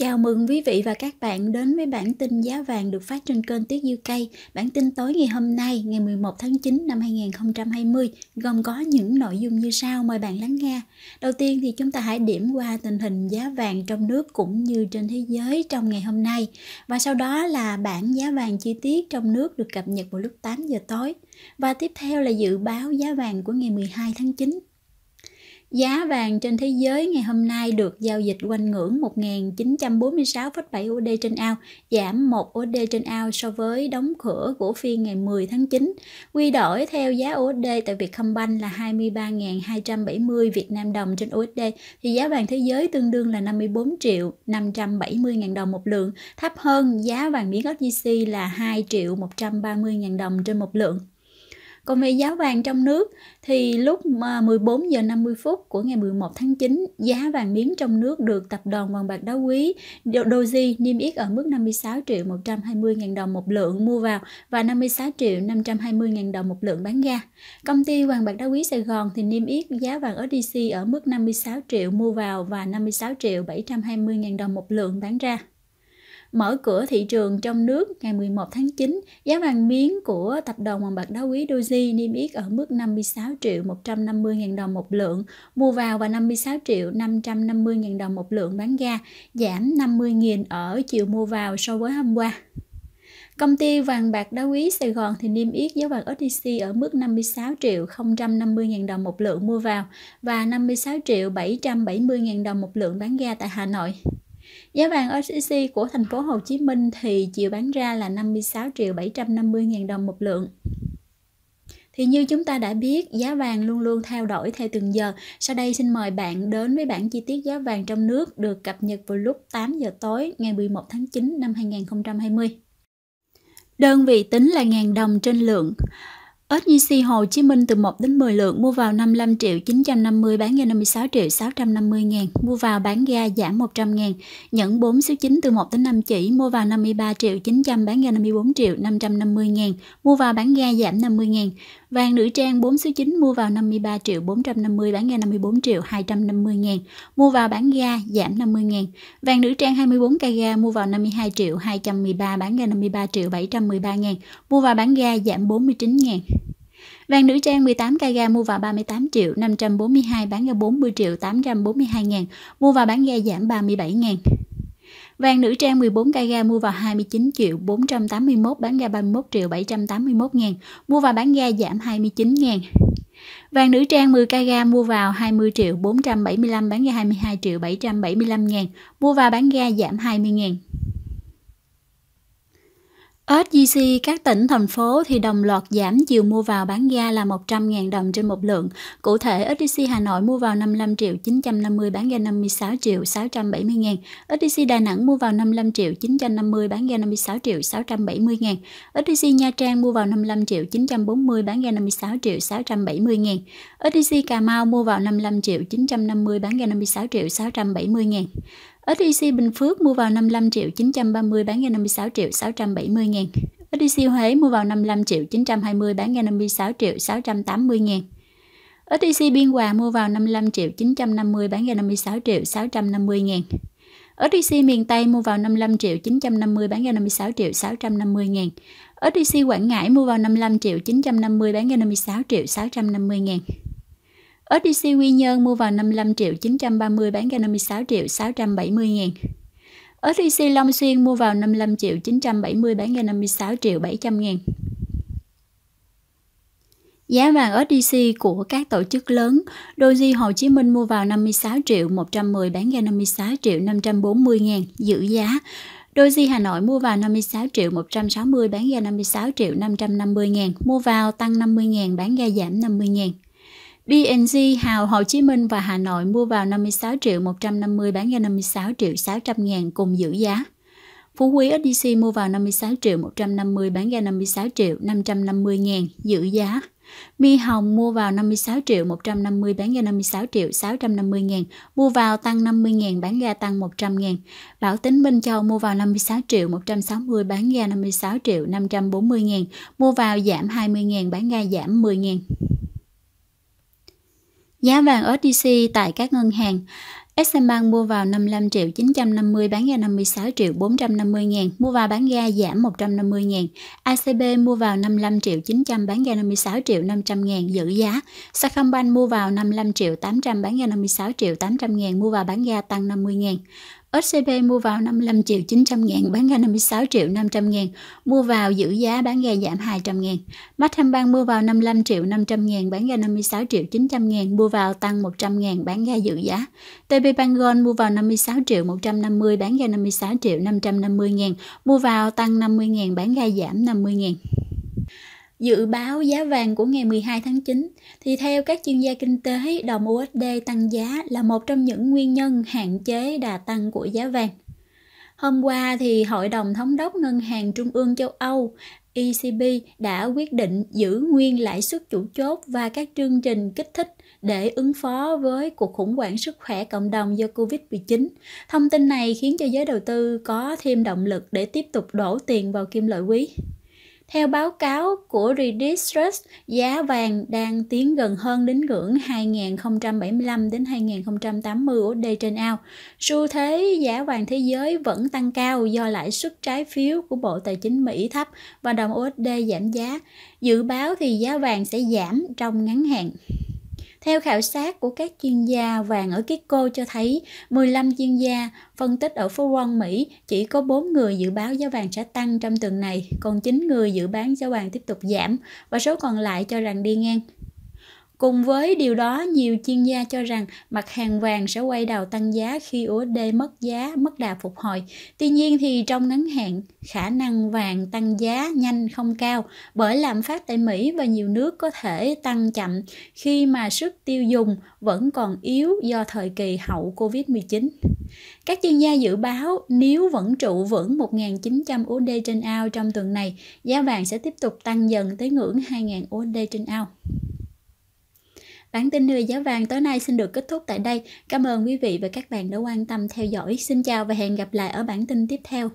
Chào mừng quý vị và các bạn đến với bản tin giá vàng được phát trên kênh Tuyết UK. Bản tin tối ngày hôm nay, ngày 11 tháng 9 năm 2020, gồm có những nội dung như sau, mời bạn lắng nghe. Đầu tiên thì chúng ta hãy điểm qua tình hình giá vàng trong nước cũng như trên thế giới trong ngày hôm nay. Và sau đó là bảng giá vàng chi tiết trong nước được cập nhật vào lúc 8 giờ tối. Và tiếp theo là dự báo giá vàng của ngày 12 tháng 9. Giá vàng trên thế giới ngày hôm nay được giao dịch quanh ngưỡng 1.946,7 USD trên ao, giảm 1 USD trên ao so với đóng cửa của phiên ngày 10 tháng 9. Quy đổi theo giá USD tại Vietcombank là 23.270 Việt Nam đồng trên USD, thì giá vàng thế giới tương đương là 54.570.000 đồng một lượng, thấp hơn giá vàng miếng SJC là 2.130.000 đồng trên một lượng. Còn về giá vàng trong nước thì lúc 14 giờ 50 phút của ngày 11 tháng 9, giá vàng miếng trong nước được tập đoàn vàng bạc đá quý Doji niêm yết ở mức 56.120.000 đồng một lượng mua vào và 56.520.000 đồng một lượng bán ra. Công ty vàng bạc đá quý Sài Gòn thì niêm yết giá vàng OTC ở mức 56 triệu mua vào và 56.720.000 đồng một lượng bán ra. Mở cửa thị trường trong nước ngày 11 tháng 9, giá vàng miếng của tập đoàn vàng bạc đá quý Doji niêm yết ở mức 56.150.000 đồng một lượng mua vào và 56.550.000 đồng một lượng bán ra, giảm 50.000 ở chiều mua vào so với hôm qua. Công ty vàng bạc đá quý Sài Gòn thì niêm yết giá vàng SJC ở mức 56.050.000 đồng một lượng mua vào và 56.770.000 đồng một lượng bán ra tại Hà Nội. Giá vàng SJC của thành phố Hồ Chí Minh thì chiều bán ra là 56.750.000 đồng một lượng. Thì như chúng ta đã biết, giá vàng luôn luôn thay đổi theo từng giờ. Sau đây xin mời bạn đến với bảng chi tiết giá vàng trong nước được cập nhật vào lúc 8 giờ tối ngày 11 tháng 9 năm 2020. Đơn vị tính là ngàn đồng trên lượng. SJC Hồ Chí Minh từ 1 đến 10 lượng mua vào 55.950.000, bán ra 56.650.000, mua vào bán ra giảm 100.000. Nhẫn 4 số 9 từ 1 đến 5 chỉ mua vào 53.900.000, bán ra 54.550.000, mua vào bán ra giảm 50.000. Vàng nữ trang 4 số 9 mua vào 53.450.000, bán ra 54.250.000, mua vào bán ra giảm 50.000. Vàng nữ trang 24 carat mua vào 52.213.000, bán ra 53.713.000, mua vào bán ra giảm 49.000. Vàng nữ trang 18 carat mua vào 38.542.000, bán ra 40.842.000, mua vào bán ra giảm 37.000. Vàng nữ trang 14 carat mua vào 29.481.000, bán ra 31.781.000, mua vào bán ra giảm 29.000. Vàng nữ trang 10 carat mua vào 20.475.000, bán ra 22.775.000, mua vào bán ra giảm 20.000. SJC các tỉnh, thành phố thì đồng loạt giảm chiều mua vào bán ra là 100.000 đồng trên một lượng. Cụ thể, SJC Hà Nội mua vào 55.950.000, bán ra 56.670.000. SJC Đà Nẵng mua vào 55.950.000, bán ra 56.670.000. SJC Nha Trang mua vào 55.940.000, bán ra 56.670.000. SJC Cà Mau mua vào 55.950.000, bán ra 56.670.000. SJC Bình Phước mua vào 55.930.000, bán ra 56.670.000. SJC Huế mua vào 55.920.000, bán ra 56.680.000. SJC Biên Hòa mua vào 55.950.000, bán ra 56.650.000. SJC miền Tây mua vào 55.950.000, bán ra 56.650.000. SJC Quảng Ngãi mua vào 55.950.000, bán ra 56.650.000. SJC Quy Nhơn mua vào 55.930.000, bán ra 56.670.000. SJC Long Xuyên mua vào 55.970.000, bán ra 56.700.000. Giá vàng SJC của các tổ chức lớn, Doji Hồ Chí Minh mua vào 56.110.000, bán ra 56.540.000, giữ giá. Doji Hà Nội mua vào 56.160.000, bán ra 56.550.000, mua vào tăng 50.000, bán ra giảm 50.000. BNG Hào Hồ Chí Minh và Hà Nội mua vào 56.150.000, bán ra 56.600.000, cùng giữ giá. Phú Quý SJC mua vào 56.150.000, bán ra 56.550.000, giữ giá. Mi Hồng mua vào 56.150.000, bán ra 56.650.000, mua vào tăng 50.000, bán ra tăng 100.000. Bảo Tín Minh Châu mua vào 56.160.000, bán ra 56.540.000, mua vào giảm 20.000, bán ra giảm 10.000. Giá vàng SJC tại các ngân hàng. Exxonbank mua vào 55.950.000, bán ra 56.450.000, mua vào bán ra giảm 150.000. ECB mua vào 55.900.000, bán ra 56.500.000, giữ giá. Sacombank mua vào 55.800.000, bán ra 56.800.000, mua vào bán ra tăng 50.000. SJC mua vào 55.900.000, bán ra 56.500.000, mua vào giữ giá, bán ra giảm 200.000. Vietcombank mua vào 55.500.000, bán ra 56.900.000, mua vào tăng 100.000, bán ra giữ giá. TP Bank Gold mua vào 56.150.000, bán ra 56.550.000, mua vào tăng 50.000, bán ra giảm 50.000. Dự báo giá vàng của ngày 12 tháng 9 thì theo các chuyên gia kinh tế, đồng USD tăng giá là một trong những nguyên nhân hạn chế đà tăng của giá vàng. Hôm qua thì Hội đồng Thống đốc Ngân hàng Trung ương châu Âu ECB đã quyết định giữ nguyên lãi suất chủ chốt và các chương trình kích thích để ứng phó với cuộc khủng hoảng sức khỏe cộng đồng do Covid-19. Thông tin này khiến cho giới đầu tư có thêm động lực để tiếp tục đổ tiền vào kim loại quý. Theo báo cáo của Reuters, giá vàng đang tiến gần hơn đến ngưỡng 2075 đến 2080 USD trên ao. Xu thế giá vàng thế giới vẫn tăng cao do lãi suất trái phiếu của Bộ Tài chính Mỹ thấp và đồng USD giảm giá. Dự báo thì giá vàng sẽ giảm trong ngắn hạn. Theo khảo sát của các chuyên gia vàng ở Kitco cho thấy, 15 chuyên gia phân tích ở phố Wall Mỹ chỉ có 4 người dự báo giá vàng sẽ tăng trong tuần này, còn 9 người dự báo giá vàng tiếp tục giảm và số còn lại cho rằng đi ngang. Cùng với điều đó, nhiều chuyên gia cho rằng mặt hàng vàng sẽ quay đầu tăng giá khi USD mất giá, mất đà phục hồi. Tuy nhiên thì trong ngắn hạn, khả năng vàng tăng giá nhanh không cao bởi lạm phát tại Mỹ và nhiều nước có thể tăng chậm khi mà sức tiêu dùng vẫn còn yếu do thời kỳ hậu Covid-19. Các chuyên gia dự báo nếu vẫn trụ vững 1.900 USD trên ao trong tuần này, giá vàng sẽ tiếp tục tăng dần tới ngưỡng 2.000 USD trên ao. Bản tin về giá vàng tối nay xin được kết thúc tại đây. Cảm ơn quý vị và các bạn đã quan tâm theo dõi. Xin chào và hẹn gặp lại ở bản tin tiếp theo.